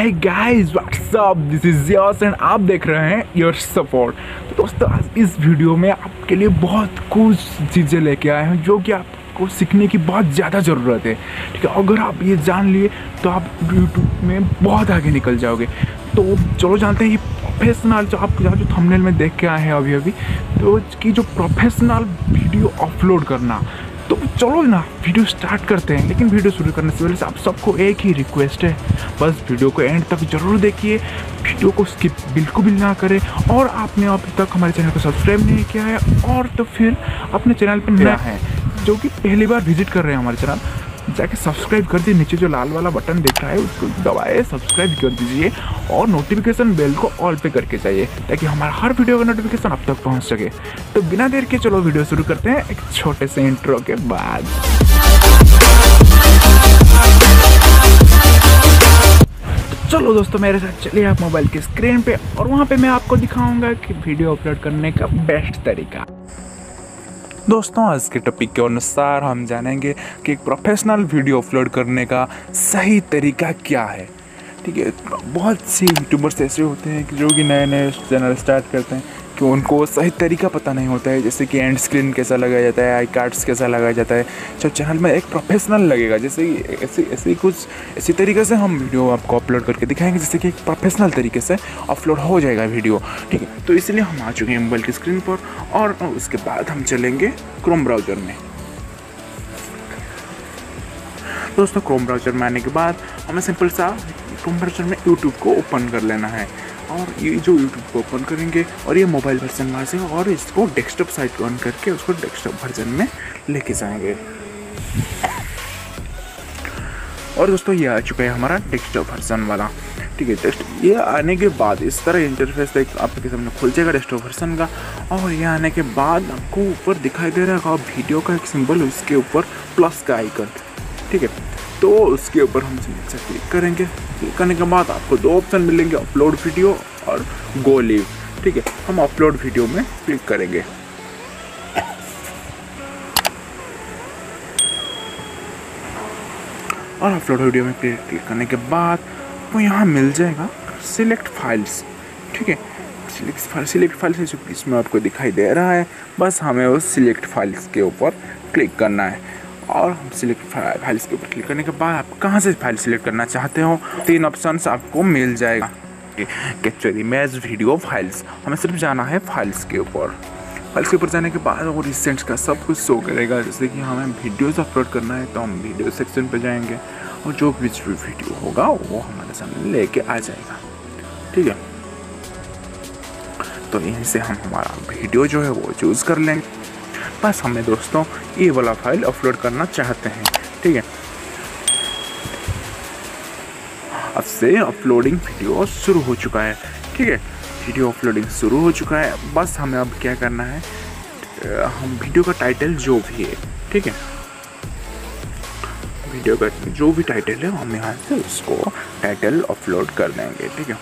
Hi guys what's up, this is Yash and आप देख रहे हैं यश सपोर्ट। तो दोस्तों आज इस वीडियो में आपके लिए बहुत कुछ चीज़ें लेके आए हैं जो कि आपको सीखने की बहुत ज़्यादा ज़रूरत है, ठीक है। अगर आप ये जान लिए तो आप यूट्यूब में बहुत आगे निकल जाओगे। तो चलो जानते हैं ये प्रोफेशनल जो आप जो थंबनेल में देख के आए हैं अभी तो कि जो प्रोफेशनल वीडियो अपलोड करना। तो चलो ना वीडियो स्टार्ट करते हैं, लेकिन वीडियो शुरू करने से पहले आप सबको एक ही रिक्वेस्ट है, बस वीडियो को एंड तक जरूर देखिए, वीडियो को स्किप बिल्कुल भी ना करें। और आपने अभी तक हमारे चैनल को सब्सक्राइब नहीं किया है और तो फिर अपने चैनल पर नया है जो कि पहली बार विजिट कर रहे हैं हमारे चैनल, जाके सब्सक्राइब कर दीजिए। नीचे जो लाल वाला बटन दिख रहा है उसको दबाए, सब्सक्राइब कर दीजिए और नोटिफिकेशन बेल को ऑल पे करके चाहिए ताकि हमारा हर वीडियो का नोटिफिकेशन आप तक पहुंच सके। तो बिना देर के चलो वीडियो शुरू करते हैं एक छोटे से इंट्रो के बाद। तो चलो दोस्तों मेरे साथ चलिए आप मोबाइल की स्क्रीन पे और वहाँ पे मैं आपको दिखाऊंगा कि वीडियो अपलोड करने का बेस्ट तरीका। दोस्तों आज के टॉपिक के अनुसार हम जानेंगे कि एक प्रोफेशनल वीडियो अपलोड करने का सही तरीका क्या है, ठीक है। बहुत से यूट्यूबर्स ऐसे होते हैं कि जो कि नए नए चैनल स्टार्ट करते हैं कि उनको सही तरीका पता नहीं होता है, जैसे कि एंड स्क्रीन कैसा लगाया जाता है, आई कार्ड्स कैसा लगाया जाता है, जब चैनल में एक प्रोफेशनल लगेगा। जैसे ऐसे कुछ इसी तरीके से हम वीडियो आपको अपलोड करके दिखाएंगे, जैसे कि एक प्रोफेशनल तरीके से अपलोड हो जाएगा वीडियो, ठीक है। तो इसलिए हम आ चुके हैं मोबाइल की स्क्रीन पर और उसके बाद हम चलेंगे क्रोम ब्राउज़र में। दोस्तों क्रोम ब्राउज़र में आने के बाद हमें सिंपल सा क्रोम ब्राउज़र में यूट्यूब को ओपन कर लेना है और ये जो यूट्यूब को ओपन करेंगे और ये मोबाइल वर्जन वहाँ से और इसको डेस्कटॉप साइट को ऑन करके उसको डेस्कटॉप वर्जन में लेके जाएंगे। और दोस्तों ये आ चुका है हमारा डेस्कटॉप वर्जन वाला, ठीक है। डेस्कटॉप ये आने के बाद इस तरह इंटरफेस एक आपके सामने खुल जाएगा डेस्कटॉप वर्जन का। और ये आने के बाद आपको ऊपर दिखाई दे रहा है वीडियो का एक सिंबल, उसके ऊपर प्लस का आइकन, ठीक है। तो उसके ऊपर हम सिंपल से क्लिक करेंगे। क्लिक करने के बाद आपको दो ऑप्शन मिलेंगे, अपलोड वीडियो और गो लिव, ठीक है। हम अपलोड वीडियो में क्लिक करेंगे। और अपलोड वीडियो में क्लिक करने के बाद आपको यहाँ मिल जाएगा सिलेक्ट फाइल्स, ठीक है। सिलेक्ट फाइल्स इसमें आपको दिखाई दे रहा है, बस हमें उस सिलेक्ट फाइल्स के ऊपर क्लिक करना है। और हम सिलेक्ट फाइल्स के ऊपर क्लिक करने के बाद आप कहाँ से फाइल सिलेक्ट करना चाहते हो, तीन ऑप्शंस आपको मिल जाएगा, कैप्चर इमेज वीडियो फाइल्स। हमें सिर्फ जाना है फाइल्स के ऊपर। फाइल्स के ऊपर जाने के बाद वो रिसेंट्स का सब कुछ शो करेगा, जैसे कि हमें वीडियोज़ अपलोड करना है तो हम वीडियो सेक्शन पर जाएंगे और जो कुछ भी वीडियो होगा वो हमारे सामने लेके आ जाएगा, ठीक है। तो यहीं से हम हमारा वीडियो जो है वो चूज़ कर लेंगे। बस हमें दोस्तों ये वाला फाइल अपलोड करना चाहते हैं, ठीक है। अब से अपलोडिंग वीडियो शुरू हो चुका है, ठीक है। वीडियो अपलोडिंग शुरू हो चुका है। बस हमें अब क्या करना है, हम वीडियो का टाइटल जो भी है, ठीक है, वीडियो का जो भी टाइटल है हम यहाँ से उसको टाइटल अपलोड कर देंगे, ठीक है।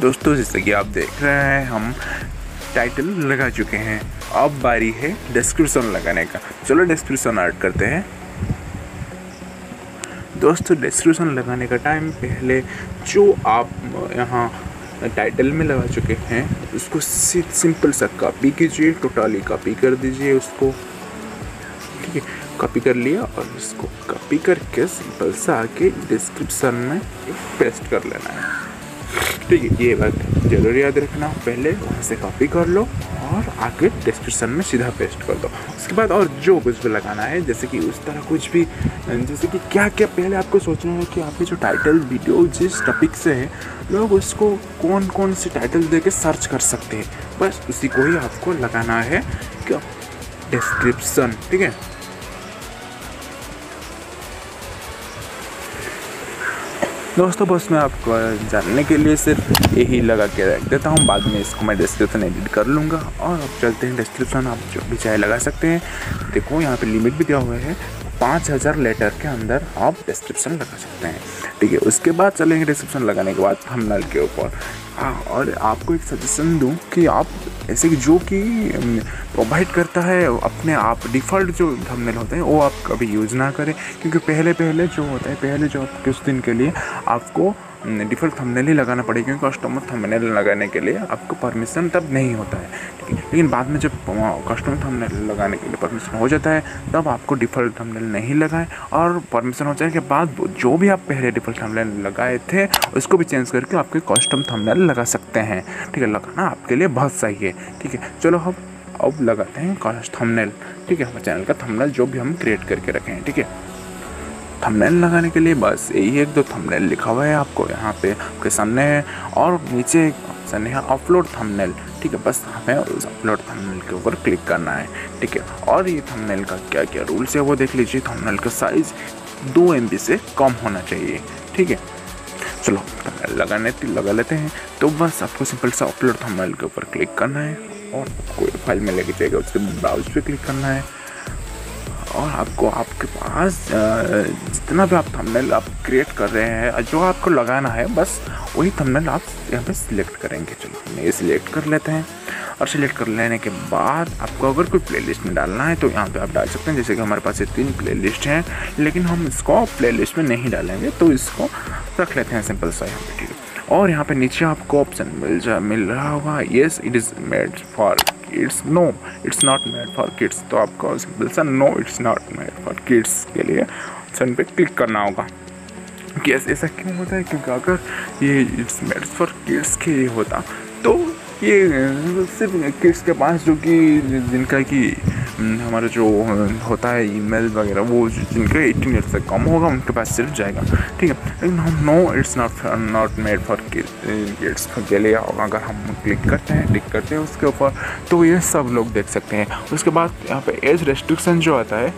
दोस्तों जैसे कि आप देख रहे हैं हम टाइटल लगा चुके हैं, अब बारी है डिस्क्रिप्शन लगाने का। चलो डिस्क्रिप्शन ऐड करते हैं। दोस्तों डिस्क्रिप्शन लगाने का टाइम पहले जो आप यहाँ टाइटल में लगा चुके हैं उसको सिंपल सा कॉपी कीजिए, टोटली कॉपी कर दीजिए उसको, ठीक है। कॉपी कर लिया और इसको कॉपी करके सिंपल सा आके डिस्क्रिप्शन में पेस्ट कर लेना है, ठीक है। ये बात जरूर याद रखना, पहले वहाँ से कॉपी कर लो और आगे डिस्क्रिप्शन में सीधा पेस्ट कर दो। उसके बाद और जो कुछ भी लगाना है, जैसे कि उस तरह कुछ भी, जैसे कि क्या क्या पहले आपको सोचना है कि आपके जो टाइटल वीडियो जिस टॉपिक से है लोग उसको कौन कौन से टाइटल दे के सर्च कर सकते हैं, बस उसी को ही आपको लगाना है क्या डिस्क्रिप्शन, ठीक है। दोस्तों बस मैं आपको जानने के लिए सिर्फ यही लगा के रख देता हूँ, बाद में इसको मैं डिस्क्रिप्शन एडिट कर लूँगा। और अब चलते हैं डिस्क्रिप्शन, आप जो भी चाहे लगा सकते हैं। देखो यहाँ पे लिमिट भी दिया हुआ है, 5000 लेटर के अंदर आप डिस्क्रिप्शन लगा सकते हैं। ठीक है, उसके बाद चलेंगे डिस्क्रिप्शन लगाने के बाद थंबनेल के ऊपर। और आपको एक सजेशन दूं कि आप ऐसे जो कि प्रोवाइड करता है अपने आप डिफ़ॉल्ट जो थंबनेल होते हैं वो आप कभी यूज़ ना करें, क्योंकि पहले जो कुछ दिन के लिए आपको डिफ़ॉल्ट थंबनेल ही लगाना पड़ेगा, क्योंकि कस्टमर थंबनेल लगाने के लिए आपको परमिशन तब नहीं होता है। लेकिन बाद में जब कस्टमर थंबनेल लगाने के लिए परमिशन हो जाता है तब आपको डिफ़ॉल्ट थंबनेल नहीं लगाएं, और परमिशन हो जाने के बाद जो भी आप पहले डिफ़ॉल्ट थंबनेल लगाए थे उसको भी चेंज करके आपके कस्टम थंबनेल लगा सकते हैं। ठीक है, लगाना आपके लिए बहुत सही है। ठीक है, चलो हम अब लगाते हैं थंबनेल। ठीक है, हमारे चैनल का थंबनेल जो भी हम क्रिएट करके रखे हैं। ठीक है, थंबनेल लगाने के लिए बस यही एक दो थंबनेल लिखा हुआ है आपको यहाँ पे आपके सामने है, और नीचे एक ऑप्शन है अपलोड थंबनेल। ठीक है, बस हमें उस अपलोड थंबनेल के ऊपर क्लिक करना है। ठीक है, और ये थंबनेल का क्या क्या रूल्स है वो देख लीजिए। थंबनेल का साइज़ 2 MB से कम होना चाहिए। ठीक है, चलो थंबनेल लगा लेते हैं। तो बस आपको सिंपल सा अपलोड थंबनेल के ऊपर क्लिक करना है और कोई फाइल में लेके जाएगा, उसके ब्राउज पे क्लिक करना है, और आपको आपके पास जितना भी आप थंबनेल आप क्रिएट कर रहे हैं जो आपको लगाना है बस वही थंबनेल आप यहाँ पे सिलेक्ट करेंगे। चलो हम ये सिलेक्ट कर लेते हैं, और सिलेक्ट कर लेने के बाद आपको अगर कोई प्लेलिस्ट में डालना है तो यहाँ पे आप डाल सकते हैं। जैसे कि हमारे पास ये 3 प्लेलिस्ट हैं, लेकिन हम इसको प्लेलिस्ट में नहीं डालेंगे तो इसको रख लेते हैं सिंपल सा यहाँ पे। ठीक है, और यहाँ पर नीचे आपको ऑप्शन मिल रहा होगा, yes it is made for kids, no it's not made for kids. तो आपको सिंपल सा no it's not made for kids के लिए ऑप्शन पे क्लिक करना होगा। कि ऐसा क्यों होता है, क्योंकि अगर ये इट्स मेड फॉर किड्स के लिए होता तो ये सिर्फ किड्स के पास जो कि जिनका कि हमारा जो होता है ईमेल वगैरह वो जिनका 18 ईयर से कम होगा उनके पास सिर्फ जाएगा। ठीक है, लेकिन हम no it's not made for kids के लिए अगर हम क्लिक करते हैं उसके ऊपर तो ये सब लोग देख सकते हैं। उसके बाद यहाँ पे एज रेस्ट्रिक्शन जो आता है,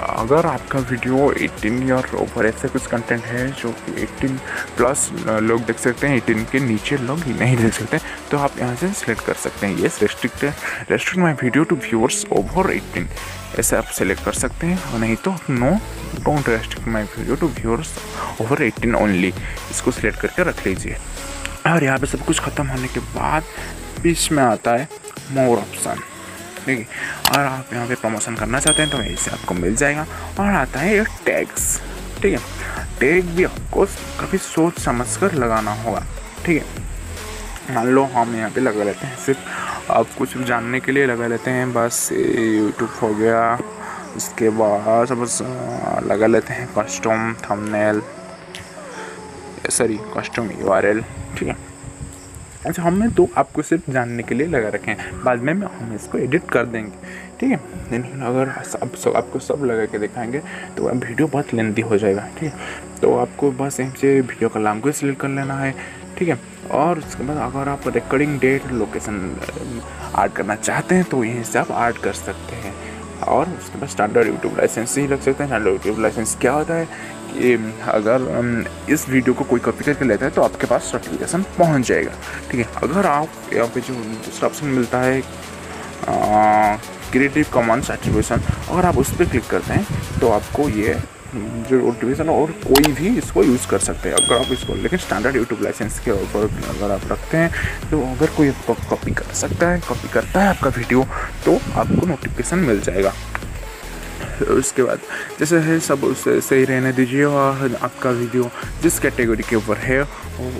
अगर आपका वीडियो 18 ईयर ऊपर ऐसे कुछ कंटेंट है जो कि 18+ लोग देख सकते हैं, 18 के नीचे लोग नहीं देख सकते, तो आप यहाँ से सिलेक्ट कर सकते हैं yes restrict my video to viewers over 18, ऐसे आप सेलेक्ट कर सकते हैं। और नहीं तो no don't restrict my video to viewers over 18 only, इसको सिलेक्ट करके रख लीजिए। और यहाँ पर सब कुछ ख़त्म होने के बाद बीच में आता है मोर ऑप्शन। ठीक है, और आप यहाँ पे प्रमोशन करना चाहते हैं तो इससे आपको मिल जाएगा। और आता है एक टैग्स। ठीक है, टैग भी आपको काफ़ी सोच समझकर लगाना होगा। ठीक है, मान लो हम यहाँ पे लगा लेते हैं, सिर्फ आप कुछ जानने के लिए लगा लेते हैं, बस यूट्यूब हो गया, इसके बाद बस लगा लेते हैं custom thumbnail, sorry custom URL। ठीक है, अच्छा हमने तो आपको सिर्फ जानने के लिए लगा रखे हैं, बाद में हम इसको एडिट कर देंगे। ठीक है, लेकिन अगर आपको सब लगा के दिखाएंगे तो वीडियो बहुत लेंथी हो जाएगा। ठीक है, तो आपको बस यहाँ से वीडियो का नाम को सिलेक्ट कर लेना है। ठीक है, और उसके बाद अगर आप रिकॉर्डिंग डेट लोकेशन ऐड करना चाहते हैं तो यहीं से आप ऐड कर सकते हैं। और उसके बाद स्टैंडर्ड YouTube लाइसेंस ही लग सकते हैं। स्टैंडर्ड YouTube लाइसेंस क्या होता है कि अगर इस वीडियो को कोई कॉपी करके लेता है तो आपके पास सर्टिफिकेशन पहुंच जाएगा। ठीक है, अगर आप यहाँ पे जो दूसरा ऑप्शन मिलता है क्रिएटिव कॉमन्स एट्रीब्यूशन, अगर आप उस पर क्लिक करते हैं तो आपको ये जो एट्रीब्यूशन और कोई भी इसको यूज़ कर सकते हैं अगर आप इसको, लेकिन स्टैंडर्ड यूट्यूब लाइसेंस के ऊपर अगर आप रखते हैं तो अगर कोई कॉपी कर सकता है, कॉपी करता है आपका वीडियो तो आपको नोटिफिकेशन मिल जाएगा। उसके बाद जैसे है सब उससे सही रहने दीजिए, और आपका वीडियो जिस कैटेगरी के ऊपर है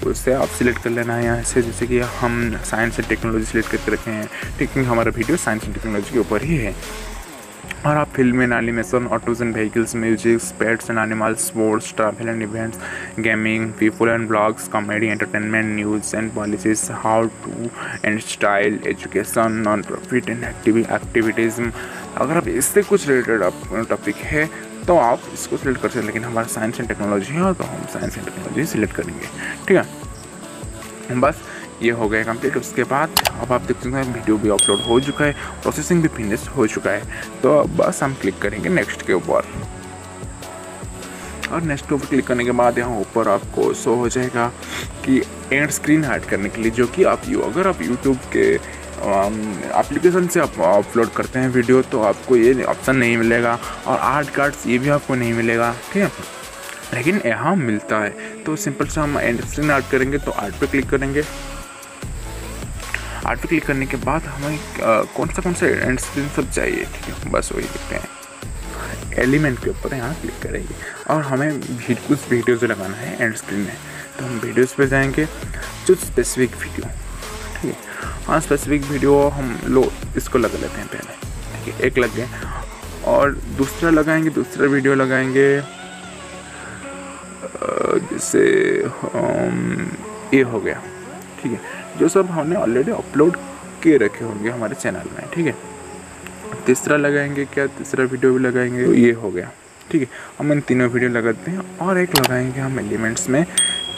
उससे आप सिलेक्ट कर लेना है यहाँ से। जैसे कि हम साइंस एंड टेक्नोलॉजी सिलेक्ट करके रखे हैं, लेकिन हमारा वीडियो साइंस एंड टेक्नोलॉजी के ऊपर ही है। और आप film and animation, autos and vehicles, musics, pets and animals, sports, travel and events, gaming, people and blogs, comedy, entertainment, news and policies, how to and style, education, non profit and activities, अगर आप इससे कुछ related आप topic है तो आप इसको select कर सकते हैं। लेकिन हमारा साइंस एंड टेक्नोलॉजी है तो हम साइंस एंड टेक्नोलॉजी सिलेक्ट करेंगे। ठीक है, बस ये हो गया कंप्लीट। उसके बाद अब आप देख सकते हैं वीडियो भी अपलोड हो चुका है, प्रोसेसिंग भी फिनिश हो चुका है। तो बस हम क्लिक करेंगे नेक्स्ट के ऊपर, और नेक्स्ट के ऊपर क्लिक करने के बाद यहाँ ऊपर आपको शो हो जाएगा कि एंड स्क्रीन ऐड करने के लिए, जो कि आप अगर आप यूट्यूब के एप्लीकेशन से आप अपलोड करते हैं वीडियो तो आपको ये ऑप्शन नहीं मिलेगा और आर्ट कार्ड्स ये भी आपको नहीं मिलेगा, ठीक है, लेकिन यहाँ मिलता है। तो सिंपल से हम एंड स्क्रीन आर्ट करेंगे तो आर्ट पे क्लिक करेंगे। आर्ट पे क्लिक करने के बाद हमें कौन सा एंड स्क्रीन सब चाहिए, ठीक है, बस वही देखते हैं। एलिमेंट के ऊपर यहाँ क्लिक करेंगे और हमें कुछ वीडियोज़ लगाना है एंड स्क्रीन में, तो हम वीडियोज़ पे जाएंगे, जो स्पेसिफिक वीडियो, ठीक है, हाँ स्पेसिफिक वीडियो हम लोग इसको लगा लेते हैं पहले, ठीक है, एक लग गए और दूसरा लगाएंगे, दूसरा वीडियो लगाएंगे जैसे ये हो गया, ठीक है, जो सब हमने ऑलरेडी अपलोड किए रखे होंगे हमारे चैनल में, ठीक है। तीसरा लगाएंगे, क्या तीसरा वीडियो भी लगाएंगे, तो ये हो गया, ठीक है, हम इन तीनों वीडियो लगाते हैं और एक लगाएंगे हम एलिमेंट्स में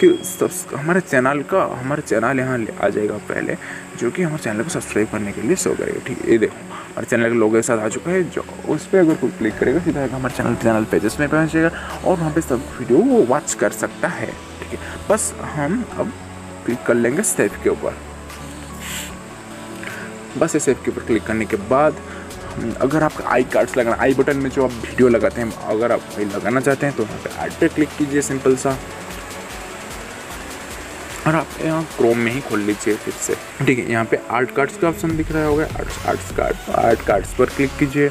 कि सब हमारे चैनल का, हमारे चैनल यहाँ आ जाएगा पहले, जो कि हमारे चैनल को सब्सक्राइब करने के लिए शो करेगा, ठीक है, ये देखो हमारे चैनल के लोगों के साथ आ चुका है, जो उस पर अगर कोई क्लिक करेगा सीधा हमारे चैनल पेजेस में पहुँचेगा और वहाँ पे सब वीडियो वो वॉच कर सकता है, ठीक है। बस हम अब क्लिक कर लेंगे सेव के ऊपर, बस ये सेव के ऊपर क्लिक करने के बाद अगर आप आई कार्ड्स लगाना, आई बटन में जो आप वीडियो लगाते हैं, अगर आप वही लगाना चाहते हैं तो यहाँ पे आर्ट पे क्लिक कीजिए सिंपल सा, और आप यहाँ क्रोम में ही खोल लीजिए फिर से, ठीक है। यहाँ पे आर्ट कार्ड्स का ऑप्शन दिख रहा होगा, आर्ट कार्ड्स पर क्लिक कीजिए।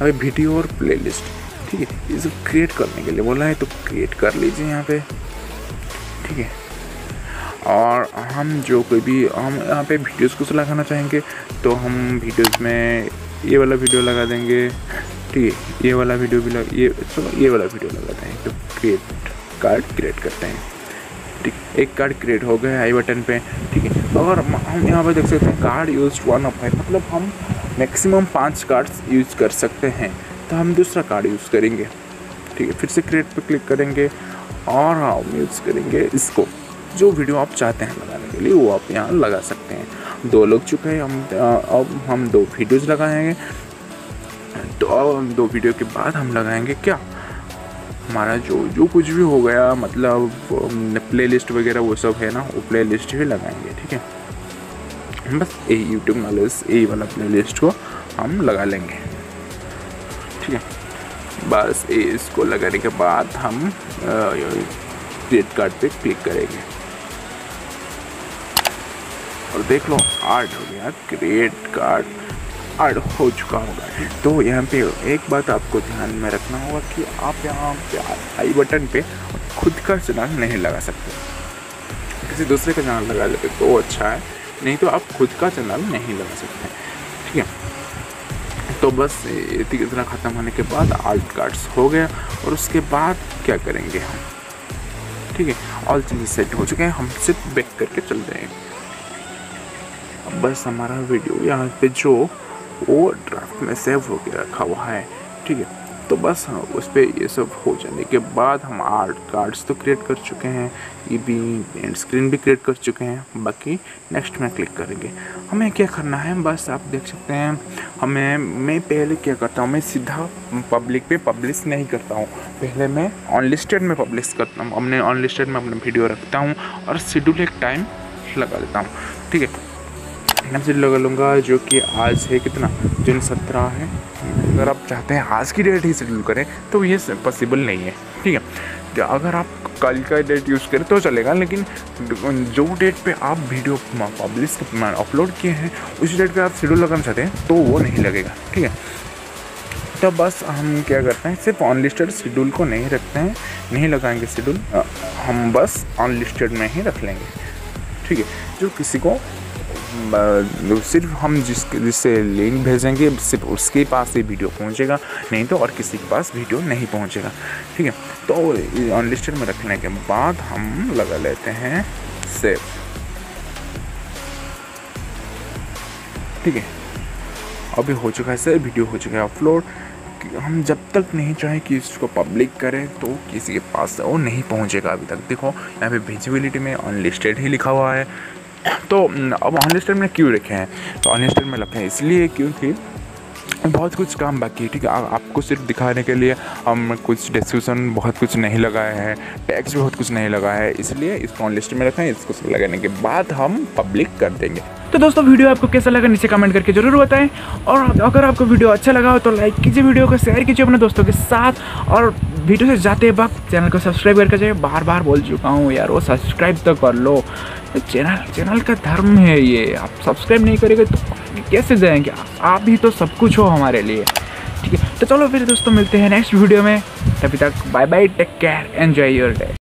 अभी वीडियो और प्लेलिस्ट, ठीक है, ये सब क्रिएट करने के लिए बोला है तो क्रिएट कर लीजिए यहाँ पे, ठीक है, और हम जो कोई भी हम यहाँ पे वीडियोस कुछ लगाना चाहेंगे तो हम वीडियोस में ये वाला वीडियो लगा देंगे, ठीक है, ये वाला वीडियो भी ये वाला वीडियो लगाते हैं तो क्रिएट कार्ड क्रिएट करते हैं, ठीक, एक कार्ड क्रिएट हो गया आई बटन पे, ठीक है। और हम यहाँ पे देख सकते हैं कार्ड यूज 1 ऑफ 5, मतलब हम मैक्सिमम 5 कार्ड्स यूज कर सकते हैं, तो हम दूसरा कार्ड यूज़ करेंगे, ठीक है, फिर से क्रिएट पर क्लिक करेंगे और हम यूज़ करेंगे इसको, जो वीडियो आप चाहते हैं लगाने के लिए वो आप यहाँ लगा सकते हैं। 2 लग चुके हैं, अब हम 2 वीडियोज़ लगाएंगे, तो अब 2 वीडियो के बाद हम लगाएंगे क्या, हमारा जो कुछ भी हो गया, मतलब प्लेलिस्ट वगैरह वो सब है ना, वो प्लेलिस्ट भी लगाएंगे, ठीक है, बस यही यूट्यूब नॉलेज यही वाला प्लेलिस्ट को हम लगा लेंगे, ठीक है। बस इसको लगाने के बाद हम क्रिएट कार्ड पे क्लिक करेंगे और देख लो आर्ट हो गया, क्रिएट कार्ड आर्ट हो चुका होगा। तो यहाँ पे एक बात आपको ध्यान में रखना होगा कि आप यहाँ पे आई बटन पे खुद का चैनल नहीं लगा सकते, किसी दूसरे का चैनल लगा लेते तो अच्छा है, नहीं तो आप खुद का चैनल नहीं लगा सकते, ठीक है। तो बस इतना ख़त्म होने के बाद आर्ट कार्ड्स हो गया और उसके बाद क्या करेंगे हम, ठीक है, ऑल चीज़ें सेट हो चुके हैं, हम सिर्फ बैक करके चल रहे हैं। बस हमारा वीडियो यहाँ पे जो वो ड्राफ्ट में सेव होकर रखा हुआ है, ठीक है, तो बस हाँ, उस पर ये सब हो जाने के बाद हम आर्ट कार्ड्स तो क्रिएट कर चुके हैं, ये भी एंड स्क्रीन भी क्रिएट कर चुके हैं, बाकी नेक्स्ट में क्लिक करेंगे। हमें क्या करना है, बस आप देख सकते हैं हमें, मैं पहले क्या करता हूँ, मैं सीधा पब्लिक पे पब्लिश नहीं करता हूँ, पहले मैं अनलिस्टेड में पब्लिश करता हूँ, हमने अनलिस्टेड में अपना वीडियो रखता हूँ और शेड्यूल एक टाइम लगा देता हूँ, ठीक है, टाइम से लगा लूँगा, जो कि आज है कितना, जून 17 है। अगर आप चाहते हैं आज की डेट ही शेड्यूल करें तो ये पॉसिबल नहीं है, ठीक है, तो अगर आप कल का डेट यूज़ करें तो चलेगा, लेकिन जो डेट पे आप वीडियो पब्लिश अपलोड किए हैं उस डेट पे आप शेड्यूल लगाना चाहते हैं तो वो नहीं लगेगा, ठीक है। तो बस हम क्या करते हैं, सिर्फ अनलिस्टेड शेड्यूल को नहीं रखते हैं, नहीं लगाएंगे शेड्यूल, हम बस अनलिस्टेड में ही रख लेंगे, ठीक है, जो किसी को सिर्फ हम जिससे लिंक भेजेंगे सिर्फ उसके पास ये वीडियो पहुंचेगा, नहीं तो और किसी के पास वीडियो नहीं पहुंचेगा, ठीक है। तो अनलिस्टेड में रखने के बाद हम लगा लेते हैं सेव, ठीक है, अभी हो चुका है सेव, वीडियो हो चुका है अपलोड। हम जब तक नहीं चाहें कि इसको पब्लिक करें तो किसी के पास वो नहीं पहुंचेगा। अभी तक देखो यहाँ पे विजिबिलिटी में अनलिस्टेड ही लिखा हुआ है, तो अब अनलिस्टेड में क्यों रखे हैं, तो अनलिस्टेड में रखे हैं इसलिए क्योंकि बहुत कुछ काम बाकी है, ठीक है। आपको सिर्फ दिखाने के लिए हम कुछ डिस्क्रिप्शन बहुत कुछ नहीं लगाए हैं, टैक्स बहुत कुछ नहीं लगाया है, इसलिए इसको अनलिस्टेड में रखें। इसको लगाने के बाद हम पब्लिक कर देंगे। तो दोस्तों वीडियो आपको कैसा लगा नीचे कमेंट करके जरूर बताएं, और अगर आपको वीडियो अच्छा लगा हो तो लाइक कीजिए, वीडियो को शेयर कीजिए अपने दोस्तों के साथ, और वीडियो से जाते वक्त चैनल को सब्सक्राइब करके जाइए। बार बार बोल चुका हूँ यार, वो सब्सक्राइब तो कर लो, चैनल का धर्म है ये। आप सब्सक्राइब नहीं करेंगे तो कैसे जाएंगे, आप भी तो सब कुछ हो हमारे लिए, ठीक है। तो चलो फिर दोस्तों मिलते हैं नेक्स्ट वीडियो में, तभी तक bye bye, take care, enjoy your day.